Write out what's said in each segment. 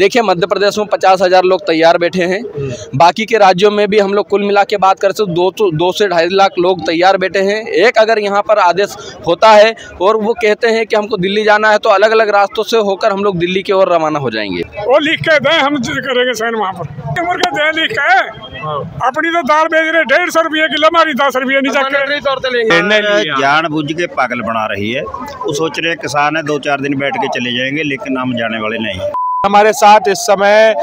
देखिए मध्य प्रदेश में 50,000 लोग तैयार बैठे हैं, बाकी के राज्यों में भी हम लोग कुल मिला के बात करते हैं 2 से 2.5 लाख लोग तैयार बैठे हैं। एक अगर यहाँ पर आदेश होता है और वो कहते हैं कि हमको दिल्ली जाना है तो अलग अलग रास्तों से होकर हम लोग दिल्ली की ओर रवाना हो जाएंगे। वो लिख के दें, हम करेंगे साइन वहाँ पर लिख के। अपनी तो दाल बेच रहे 150 रुपये किलो, हमारी 10 रुपये नीचे। जानबूझ के पागल बना रही है, वो सोच रहे किसान है 2-4 दिन बैठ के चले जाएंगे, लेकिन हम जाने वाले नहीं। हमारे साथ इस समय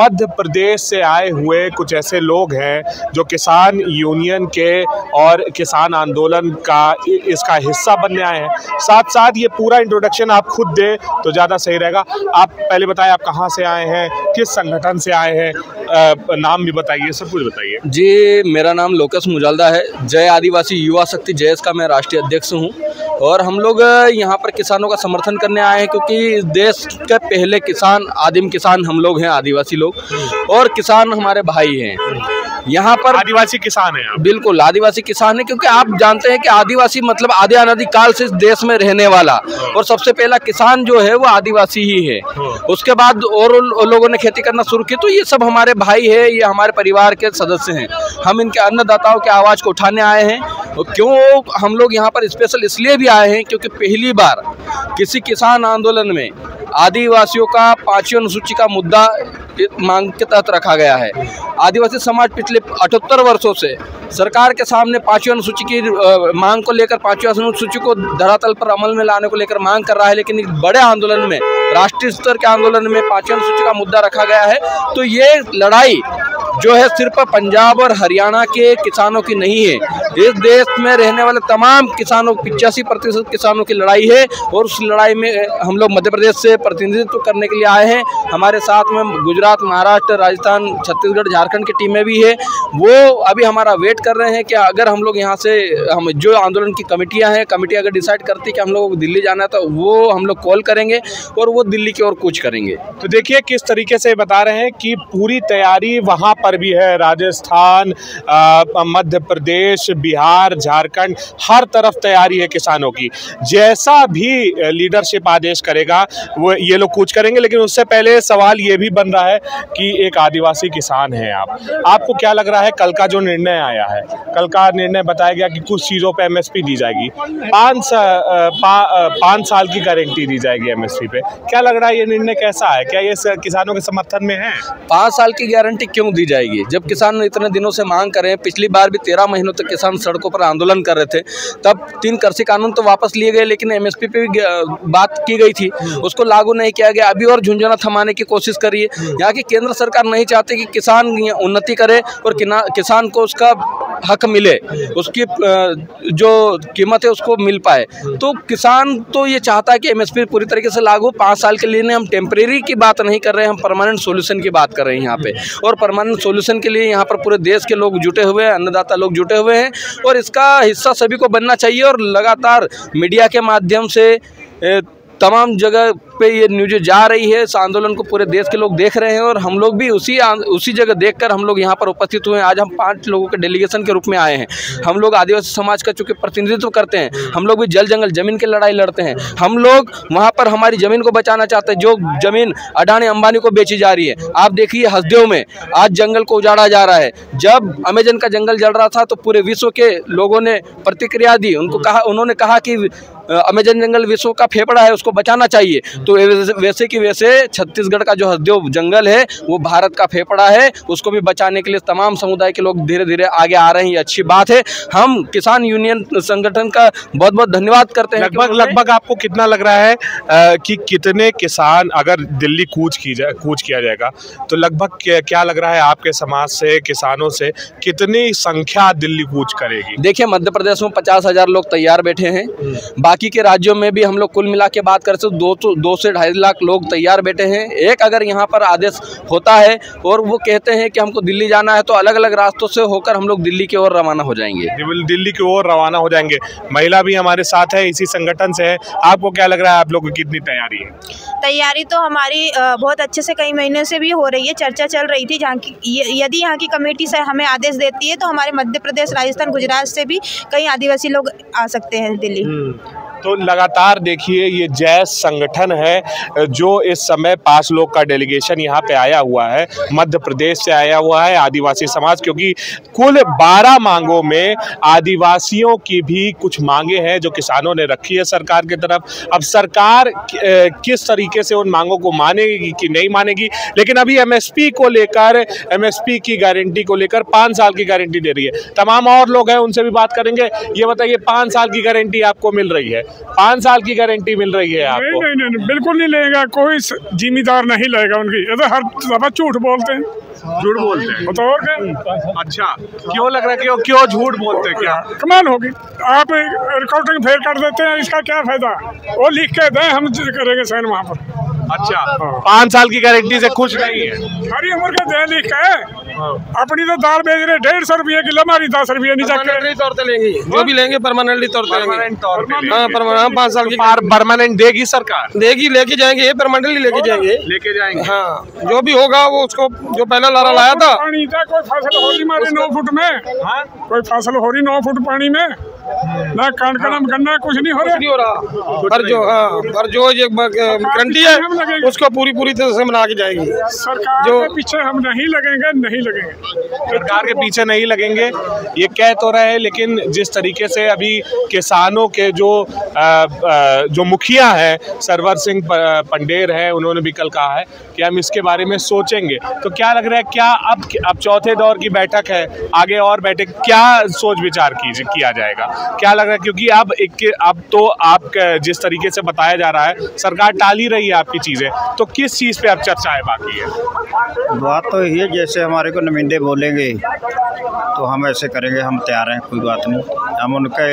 मध्य प्रदेश से आए हुए कुछ ऐसे लोग हैं जो किसान यूनियन के और किसान आंदोलन का इसका हिस्सा बनने आए हैं। साथ साथ ये पूरा इंट्रोडक्शन आप खुद दें तो ज़्यादा सही रहेगा। आप पहले बताएं आप कहाँ से आए हैं, किस संगठन से आए हैं, नाम भी बताइए, सब कुछ बताइए। जी मेरा नाम लोकेश मुजल्दा है, जय आदिवासी युवा शक्ति जयेश का मैं राष्ट्रीय अध्यक्ष हूँ और हम लोग यहाँ पर किसानों का समर्थन करने आए हैं क्योंकि इस देश के पहले किसान आदिम किसान हम लोग हैं, आदिवासी लोग, और किसान हमारे भाई हैं। यहाँ पर आदिवासी किसान हैं, बिल्कुल आदिवासी किसान हैं क्योंकि आप जानते हैं कि आदिवासी मतलब आदि अनादि काल से इस देश में रहने वाला और सबसे पहला किसान जो है वो आदिवासी ही है। उसके बाद और लोगों ने खेती करना शुरू की तो ये सब हमारे भाई है, ये हमारे परिवार के सदस्य हैं। हम इनके अन्नदाताओं की आवाज़ को उठाने आए हैं। क्यों हम लोग यहाँ पर स्पेशल इसलिए भी आए हैं क्योंकि पहली बार किसी किसान आंदोलन में आदिवासियों का 5वीं अनुसूची का मुद्दा मांग के तहत रखा गया है। आदिवासी समाज पिछले 78 वर्षों से सरकार के सामने 5वीं अनुसूची की मांग को लेकर 5वीं अनुसूची को धरातल पर अमल में लाने को लेकर मांग कर रहा है, लेकिन एक बड़े आंदोलन में राष्ट्रीय स्तर के आंदोलन में 5वीं अनुसूची का मुद्दा रखा गया है। तो ये लड़ाई जो है सिर्फ पंजाब और हरियाणा के किसानों की नहीं है, इस देश में रहने वाले तमाम किसानों 85% किसानों की लड़ाई है और उस लड़ाई में हम लोग मध्य प्रदेश से प्रतिनिधित्व करने के लिए आए हैं। हमारे साथ में गुजरात, महाराष्ट्र, राजस्थान, छत्तीसगढ़, झारखंड की टीमें भी है। वो अभी हमारा वेट कर रहे हैं कि अगर हम लोग यहाँ से हम जो आंदोलन की कमेटियाँ हैं, कमेटियाँ अगर डिसाइड करती कि हम लोग दिल्ली जाना है तो वो हम लोग कॉल करेंगे और वो दिल्ली की ओर कूच करेंगे। तो देखिए किस तरीके से बता रहे हैं कि पूरी तैयारी वहाँ पर भी है, राजस्थान, मध्य प्रदेश, बिहार, झारखंड, हर तरफ तैयारी है किसानों की। जैसा भी लीडरशिप आदेश करेगा वो ये लोग कूच करेंगे। लेकिन उससे पहले सवाल ये भी बन रहा है कि एक आदिवासी किसान हैं आप, आपको क्या लग रहा है कल का जो निर्णय आया है? कल का निर्णय बताया गया कि कुछ चीज़ों पे MSP दी जाएगी, 5 साल की गारंटी दी जाएगी MSP पे। क्या लग रहा है ये निर्णय कैसा है? क्या ये किसानों के समर्थन में है? 5 साल की गारंटी क्यों दी जाएगी जब किसान इतने दिनों से मांग कर रहे हैं? पिछली बार भी 13 महीनों तक किसान सड़कों पर आंदोलन कर रहे थे, तब 3 कृषि कानून तो वापस लिए गए लेकिन MSP पे भी बात की गई थी, उसको लागू नहीं किया गया। अभी और झुंझुना थमाने की कोशिश करिए। यहाँ की केंद्र सरकार नहीं चाहती कि किसान उन्नति करे और किसान को उसका हक मिले, उसकी जो कीमत है उसको मिल पाए। तो किसान तो ये चाहता है कि MSP पूरी तरीके से लागू। 5 साल के लिए हम टेम्परेरी की बात नहीं कर रहे, हम परमानेंट सोल्यूशन की बात कर रहे हैं यहाँ पे, और परमानेंट सोल्यूशन के लिए यहाँ पर पूरे देश के लोग जुटे हुए हैं, अन्नदाता लोग जुटे हुए हैं और इसका हिस्सा सभी को बनना चाहिए। और लगातार मीडिया के माध्यम से तमाम जगह पे ये न्यूज़ जा रही है, इस आंदोलन को पूरे देश के लोग देख रहे हैं और हम लोग भी उसी जगह देखकर हम लोग यहाँ पर उपस्थित हुए हैं। आज हम 5 लोगों के डेलीगेशन के रूप में आए हैं। हम लोग आदिवासी समाज का चूँकि प्रतिनिधित्व करते हैं, हम लोग भी जल जंगल जमीन की लड़ाई लड़ते हैं। हम लोग वहाँ पर हमारी ज़मीन को बचाना चाहते हैं, जो ज़मीन अडानी अंबानी को बेची जा रही है। आप देखिए हसदेव में आज जंगल को उजाड़ा जा रहा है। जब अमेजन का जंगल जल रहा था तो पूरे विश्व के लोगों ने प्रतिक्रिया दी, उन्होंने कहा कि अमेजन जंगल विश्व का फेफड़ा है, उसको बचाना चाहिए। तो वैसे कि वैसे छत्तीसगढ़ का जो हसदेव जंगल है वो भारत का फेफड़ा है, उसको भी बचाने के लिए तमाम समुदाय के लोग धीरे धीरे आगे आ रहे हैं। ये अच्छी बात है। हम किसान यूनियन संगठन का बहुत बहुत धन्यवाद करते हैं। लगभग आपको कितना लग रहा है कि कितने किसान अगर दिल्ली कूच किया जाएगा तो लगभग क्या लग रहा है आपके समाज से, किसानों से कितनी संख्या दिल्ली कूच करेगी? देखिए मध्य प्रदेश में 50,000 लोग तैयार बैठे हैं, बाकी के राज्यों में भी हम लोग कुल मिला के बात करते हैं 2 से 2.5 लाख लोग तैयार बैठे हैं। एक अगर यहाँ पर आदेश होता है और वो कहते हैं कि हमको दिल्ली जाना है तो अलग अलग रास्तों से होकर हम लोग दिल्ली की ओर रवाना हो जाएंगे। दिल्ली की ओर रवाना हो जाएंगे। महिला भी हमारे साथ है, इसी संगठन से है। आपको क्या लग रहा है आप लोगों की कितनी तैयारी है? तैयारी तो हमारी बहुत अच्छे से कई महीनों से भी हो रही है। चर्चा चल रही थी जहाँ की यदि यहाँ की कमेटी से हमें आदेश देती है तो हमारे मध्य प्रदेश, राजस्थान, गुजरात से भी कई आदिवासी लोग आ सकते हैं दिल्ली। तो लगातार देखिए ये जय संगठन है जो इस समय 5 लोग का डेलीगेशन यहाँ पे आया हुआ है, मध्य प्रदेश से आया हुआ है आदिवासी समाज, क्योंकि कुल 12 मांगों में आदिवासियों की भी कुछ मांगे हैं जो किसानों ने रखी है सरकार की तरफ। अब सरकार किस तरीके से उन मांगों को मानेगी कि नहीं मानेगी, लेकिन अभी एमएसपी को लेकर, एमएसपी की गारंटी को लेकर 5 साल की गारंटी दे रही है। तमाम और लोग हैं, उनसे भी बात करेंगे। ये बताइए 5 साल की गारंटी आपको मिल रही है, 5 साल की गारंटी मिल रही है आपको? नहीं, नहीं, नहीं, बिल्कुल नहीं लेगा, कोई जिम्मेदार नहीं लेगा उनकी। ये तो हर दफा झूठ बोलते हैं, झूठ बोलते हैं तो और क्या। अच्छा, क्यों लग रहा है क्यों झूठ बोलते हैं? क्या कमाल होगी, आप रिकॉर्डिंग फेल कर देते हैं, इसका क्या फायदा? वो लिख के दें, हम करेंगे साइन वहाँ पर। अच्छा, 5 साल की गारंटी से खुश नहीं है? सारी उम्र का दे लिख है, अपनी तो दाल बेच रहे 150 रुपये किलो, हमारी 10 रुपये नीचे लेंगी, जो भी लेंगे परमानेंटली तौर पर लेंगे। हाँ, 5 साल की परमानेंट देगी सरकार, देगी, लेके जाएंगे, परमानेंटली लेके जाएंगे, लेके जाएंगे। हाँ, जो भी होगा वो उसको, जो पहला लारा लाया था पानी था, कोई फसल हो रही मारे 9 फुट में, कोई फसल हो रही 9 फुट पानी में ना, कणकड़म करना कुछ नहीं हो रहा, नहीं हो रहा। पर जो, हाँ, पर जो ये गारंटी है उसको पूरी तरह से मना के जाएगी सरकार। जो पीछे हम नहीं लगेंगे सरकार के पीछे नहीं लगेंगे, ये कह तो रहे हैं, लेकिन जिस तरीके से अभी किसानों के जो मुखिया है सरवर सिंह पंडेर है, उन्होंने भी कल कहा है कि हम इसके बारे में सोचेंगे। तो क्या लग रहा है, क्या अब चौथे दौर की बैठक है, आगे और बैठक क्या सोच विचार किया जाएगा, क्या लग रहा है? क्योंकि अब तो आप जिस तरीके से बताया जा रहा है सरकार टाल ही रही है आपकी चीजें, तो किस चीज पे अब चर्चा है बाकी है? बात तो ये, जैसे हमारे को नुमाइंदे बोलेंगे तो हम ऐसे करेंगे, हम तैयार हैं, कोई बात नहीं, हम उनके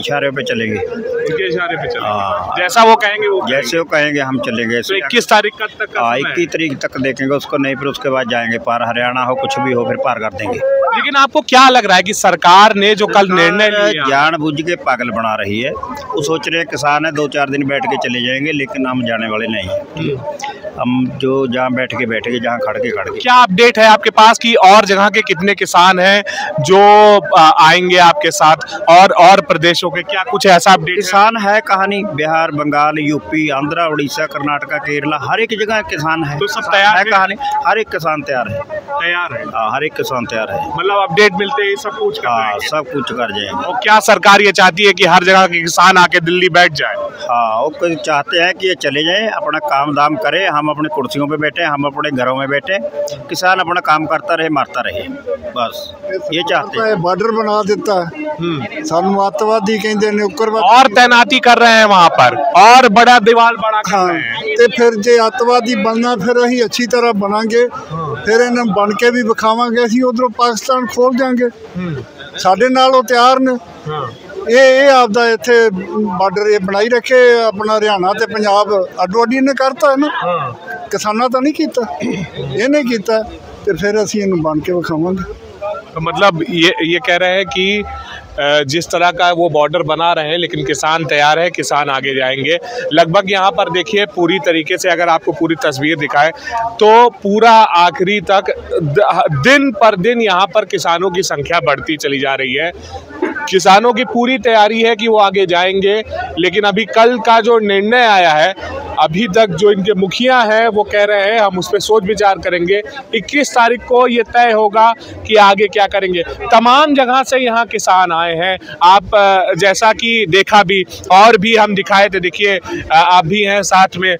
इशारे पे चलेंगे, उनके इशारे पे चलेंगे, जैसा वो कहेंगे जैसे वो कहेंगे हम चलेंगे। तो 21 तारीख तक देखेंगे उसको, नहीं फिर उसके बाद जाएंगे पार, हरियाणा हो कुछ भी हो, फिर पार कर देंगे। लेकिन आपको क्या लग रहा है कि सरकार ने जो कल निर्णय लिया जानबूझ के पागल बना रही है, वो सोच रहे हैं किसान है 2-4 दिन बैठ के चले जाएंगे, लेकिन हम जाने वाले नहीं हैं, हम जो जहाँ बैठ के जहाँ खड़े। क्या अपडेट है आपके पास कि और जगह के कितने किसान हैं जो आएंगे आपके साथ, और प्रदेशों के क्या कुछ ऐसा अपडेट? किसान है कहानी, बिहार, बंगाल, यूपी, आंध्रा, उड़ीसा, कर्नाटका, केरला, हर एक जगह किसान है, तो सब तैयार है कहानी, हर एक किसान तैयार है, हर एक किसान तैयार है, मतलब अपडेट मिलते ही सब कुछ कर जाएंगे। और क्या सरकार ये चाहती है कि हर जगह के किसान आके दिल्ली बैठ जाए? हाँ, वो चाहते हैं कि ये चले जाएं, अपना काम दाम करें, हम अपने कुर्सियों पे बैठे, हम अपने घरों में बैठे, किसान अपना काम करता रहे, मारता रहे, बस ये चाहते हैं। बॉर्डर बना देता है, सनवातवादी कहते हैं, और तैनाती कर रहे हैं वहाँ पर, और बड़ा दीवार बना कर रहे हैं। तो फिर जे अतवादी बनना, फिर अही अच्छी तरह बनाएंगे, फिर इन्हें बन के भी विखावांगे, असी उधरों पाकिस्तान खोल देंगे, साढ़े नाल तैयार ने। ये आपका इतने बॉर्डर ये बनाई रखे, अपना हरियाणा तो पंजाब अड्डो अड्डी इन्हें करता है ना, किसाना तो नहीं किया, इन्हें किया, तो फिर असी इन बन के विखावांगे। तो मतलब ये कह रहे हैं कि जिस तरह का वो बॉर्डर बना रहे हैं, लेकिन किसान तैयार है, किसान आगे जाएंगे। लगभग यहाँ पर देखिए पूरी तरीके से अगर आपको पूरी तस्वीर दिखाए तो पूरा आखिरी तक दिन पर दिन यहाँ पर किसानों की संख्या बढ़ती चली जा रही है। किसानों की पूरी तैयारी है कि वो आगे जाएंगे, लेकिन अभी कल का जो निर्णय आया है, अभी तक जो इनके मुखिया हैं वो कह रहे हैं हम उस पर सोच विचार करेंगे, 21 तारीख को ये तय होगा कि आगे क्या करेंगे। तमाम जगह से यहाँ किसान आए हैं, आप जैसा कि देखा भी और भी हम दिखाए थे, देखिए आप भी हैं साथ में।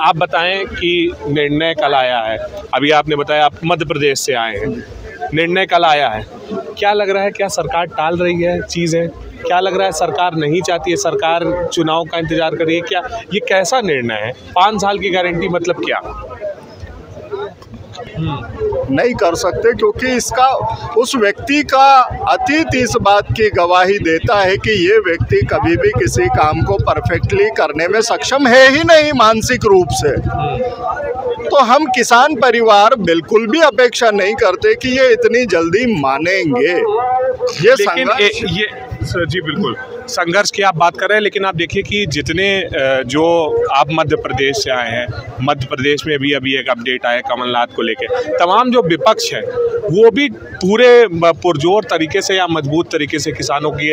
आप बताएं कि निर्णय कल आया है, अभी आपने बताया आप मध्य प्रदेश से आए हैं, निर्णय कल आया है, क्या लग रहा है? क्या सरकार टाल रही है चीज़ें? क्या लग रहा है सरकार नहीं चाहती है, सरकार चुनाव का इंतजार कर रही है? क्या ये कैसा निर्णय है? 5 साल की गारंटी मतलब क्या? नहीं कर सकते, क्योंकि इसका उस व्यक्ति का अतीत इस बात की गवाही देता है कि ये व्यक्ति कभी भी किसी काम को परफेक्टली करने में सक्षम है ही नहीं मानसिक रूप से। तो हम किसान परिवार बिल्कुल भी अपेक्षा नहीं करते कि ये इतनी जल्दी मानेंगे ये संघर्ष। जी बिल्कुल, संघर्ष की आप बात कर रहे हैं, लेकिन आप देखिए कि जितने जो आप मध्य प्रदेश से आए हैं, मध्य प्रदेश में भी अभी एक अपडेट आया कमलनाथ को लेकर, तमाम जो विपक्ष है वो भी पूरे पुरजोर तरीके से या मजबूत तरीके से किसानों के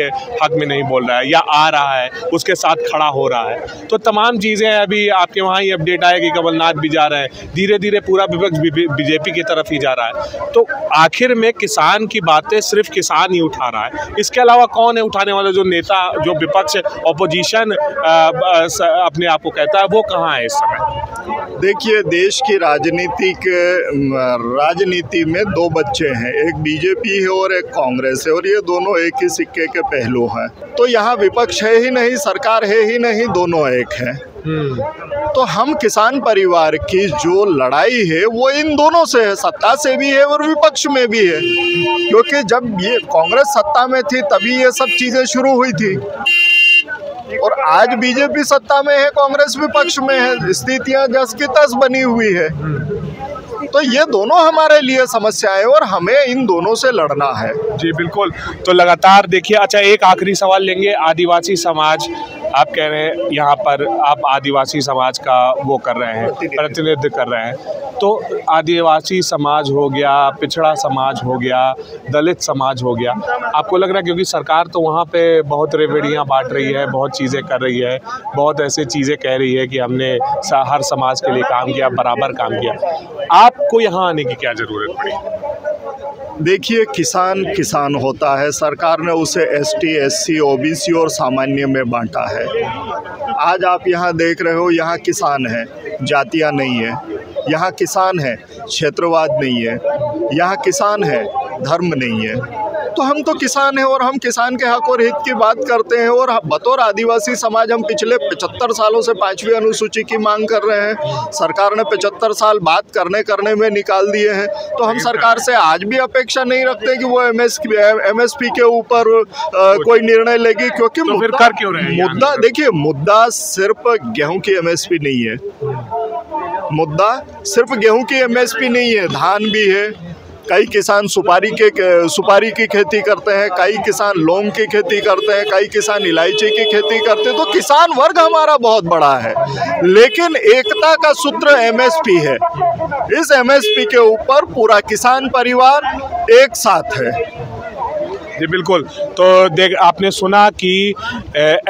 हक में नहीं बोल रहा है या आ रहा है उसके साथ खड़ा हो रहा है। तो तमाम चीज़ें अभी आपके वहाँ ही अपडेट आया कि कमलनाथ भी जा रहा है, धीरे धीरे पूरा विपक्ष बीजेपी की तरफ ही जा रहा है। तो आखिर में किसान की बातें सिर्फ किसान ही उठा रहा है, इसके अलावा कौन है उठाने वाला? जो नेता, जो विपक्ष, ऑपोजिशन अपने आप को कहता है, वो कहाँ है इस समय? देखिए, देश की राजनीति में दो बच्चे हैं, एक बीजेपी है और एक कांग्रेस है, और ये दोनों एक ही सिक्के के पहलू हैं। तो यहाँ विपक्ष है ही नहीं, सरकार है ही नहीं, दोनों एक है। तो हम किसान परिवार की जो लड़ाई है वो इन दोनों से है, सत्ता से भी है और विपक्ष में भी है, क्योंकि जब ये कांग्रेस सत्ता में थी तभी ये सब चीज़ें शुरू हुई थी, और आज बीजेपी सत्ता में है, कांग्रेस विपक्ष में है, स्थितियां जस की तस बनी हुई है। तो ये दोनों हमारे लिए समस्या है और हमें इन दोनों से लड़ना है। जी बिल्कुल। तो लगातार देखिए, अच्छा एक आखिरी सवाल लेंगे, आदिवासी समाज, आप कह रहे हैं यहाँ पर आप आदिवासी समाज का वो कर रहे हैं, प्रतिनिधित्व कर रहे हैं, तो आदिवासी समाज हो गया, पिछड़ा समाज हो गया, दलित समाज हो गया, आपको लग रहा है क्योंकि सरकार तो वहाँ पे बहुत रेवड़ियाँ बांट रही है, बहुत चीज़ें कर रही है, बहुत ऐसे चीज़ें कह रही है कि हमने हर समाज के लिए काम किया, बराबर काम किया, आपको यहाँ आने की क्या ज़रूरत पड़ी? देखिए, किसान किसान होता है, सरकार ने उसे ST, SC, OBC और सामान्य में बांटा है। आज आप यहाँ देख रहे हो, यहाँ किसान है, जातियाँ नहीं है, यहाँ किसान है, क्षेत्रवाद नहीं है, यहाँ किसान है, धर्म नहीं है। तो हम तो किसान हैं और हम किसान के हक और हित की बात करते हैं, और बतौर आदिवासी समाज हम पिछले 75 सालों से 5वीं अनुसूची की मांग कर रहे हैं। सरकार ने 75 साल बात करने में निकाल दिए हैं। तो हम सरकार से आज भी अपेक्षा नहीं रखते कि वो MSP के ऊपर कोई निर्णय लेगी, क्योंकि तो फिर कर क्यों रहे हैं? मुद्दा देखिए, मुद्दा सिर्फ गेहूँ की MSP नहीं है, मुद्दा सिर्फ गेहूँ की MSP नहीं है, धान भी है। कई किसान सुपारी की खेती करते हैं, कई किसान लौंग की खेती करते हैं, कई किसान इलायची की खेती करते हैं। तो किसान वर्ग हमारा बहुत बड़ा है, लेकिन एकता का सूत्र MSP है। इस MSP के ऊपर पूरा किसान परिवार एक साथ है। जी बिल्कुल। तो देख, आपने सुना कि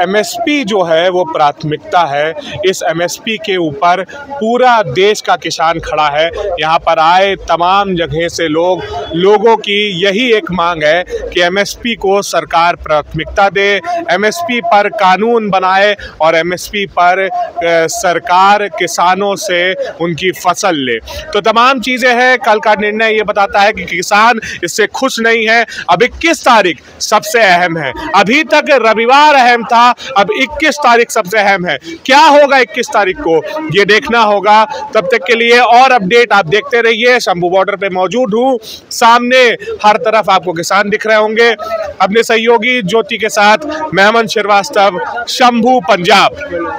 MSP जो है वो प्राथमिकता है, इस MSP के ऊपर पूरा देश का किसान खड़ा है। यहाँ पर आए तमाम जगह से लोगों की यही एक मांग है कि MSP को सरकार प्राथमिकता दे, MSP पर कानून बनाए और MSP पर सरकार किसानों से उनकी फसल ले। तो तमाम चीज़ें हैं। कल का निर्णय ये बताता है कि किसान इससे खुश नहीं है। अब 21 तारीख सबसे अहम है, अभी तक रविवार अहम था, अब 21 तारीख सबसे अहम है। क्या होगा 21 तारीख को ये देखना होगा। तब तक के लिए और अपडेट आप देखते रहिए। शंभू बॉर्डर पे मौजूद हूँ, सामने हर तरफ आपको किसान दिख रहे होंगे। अपने सहयोगी ज्योति के साथ मेहमन श्रीवास्तव, शंभू, पंजाब।